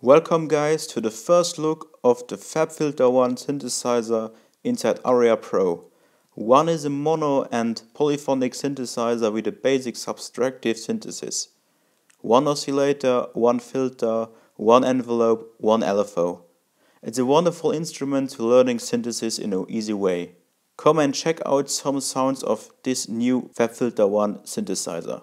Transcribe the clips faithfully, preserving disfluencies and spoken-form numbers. Welcome guys to the first look of the FabFilter One synthesizer inside Auria Pro. One is a mono and polyphonic synthesizer with a basic subtractive synthesis. One oscillator, one filter, one envelope, one L F O. It's a wonderful instrument to learning synthesis in an easy way. Come and check out some sounds of this new FabFilter One synthesizer.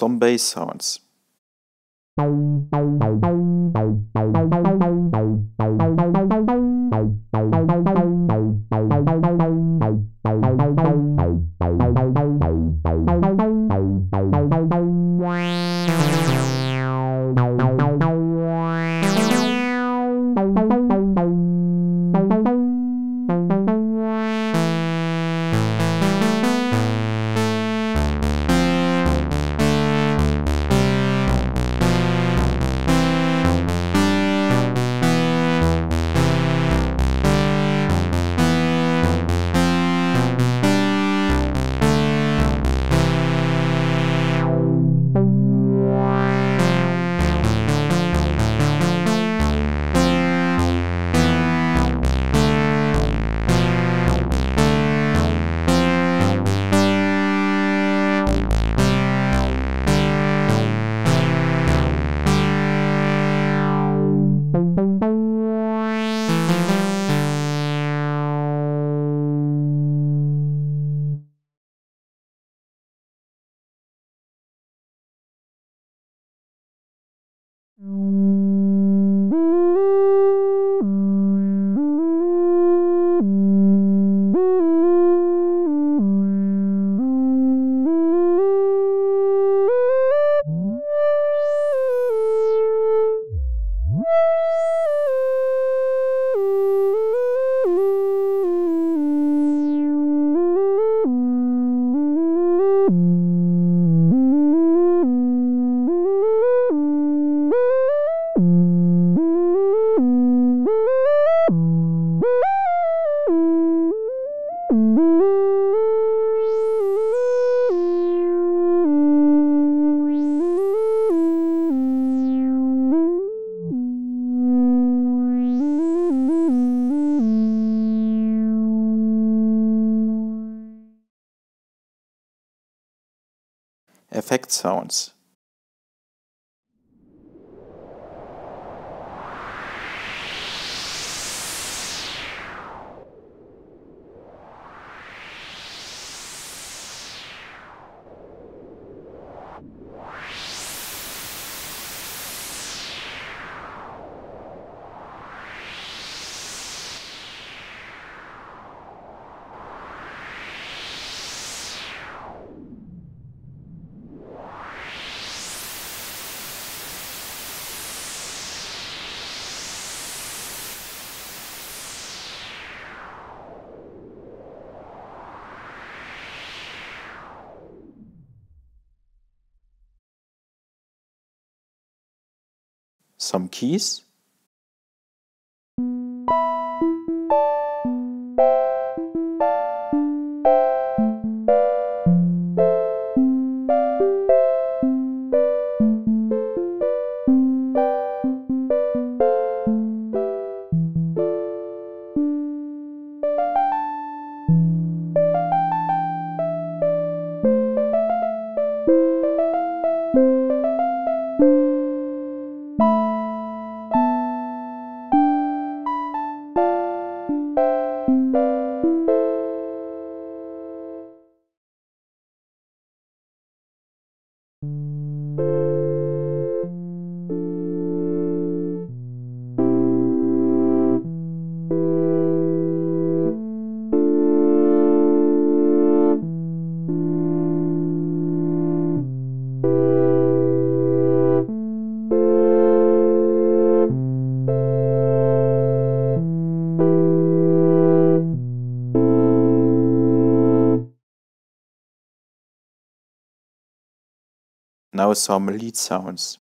Some bass sounds. Effect sounds. Some keys. Music. Now some lead sounds.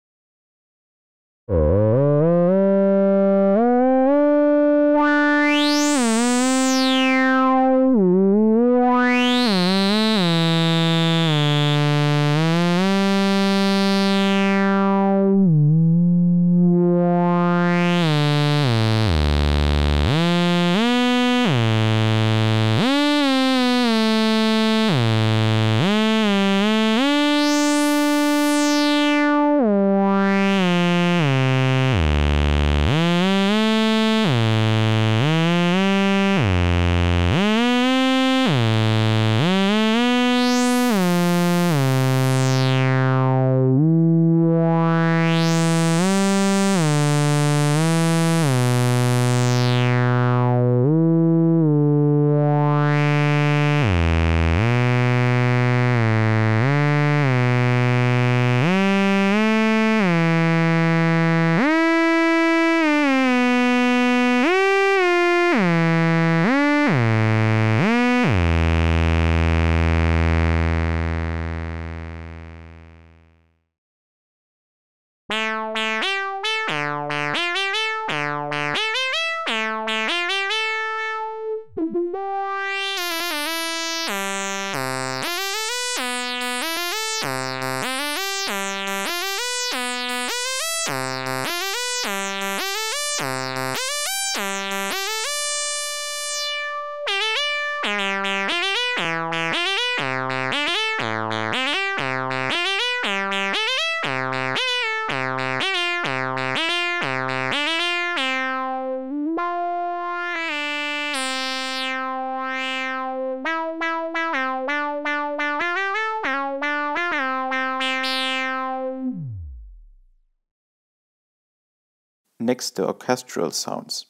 Next, the orchestral sounds.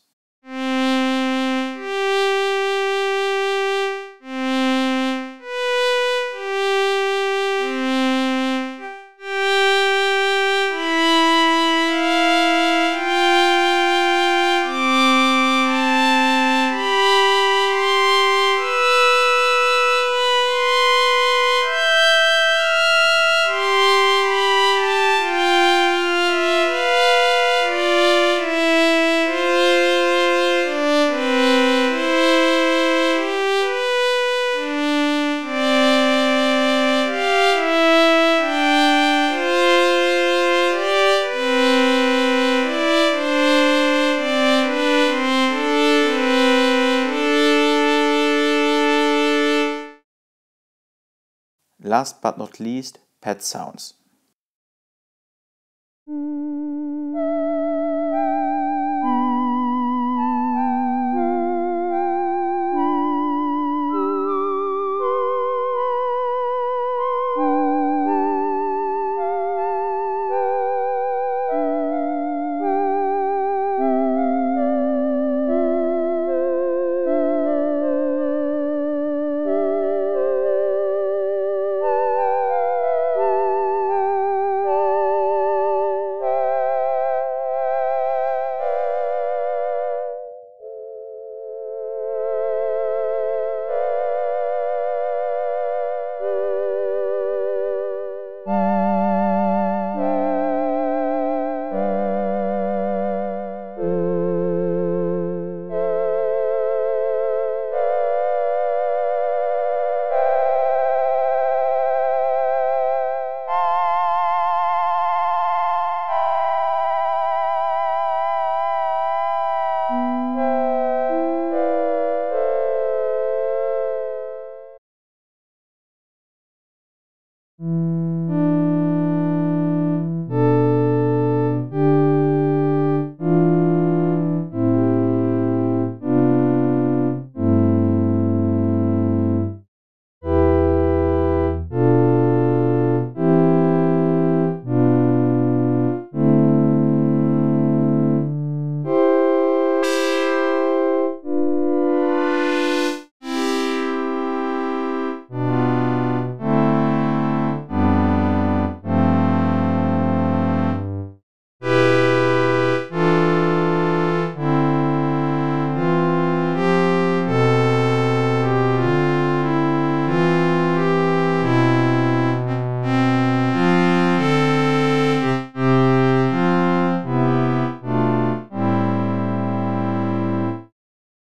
Last but not least, pet sounds.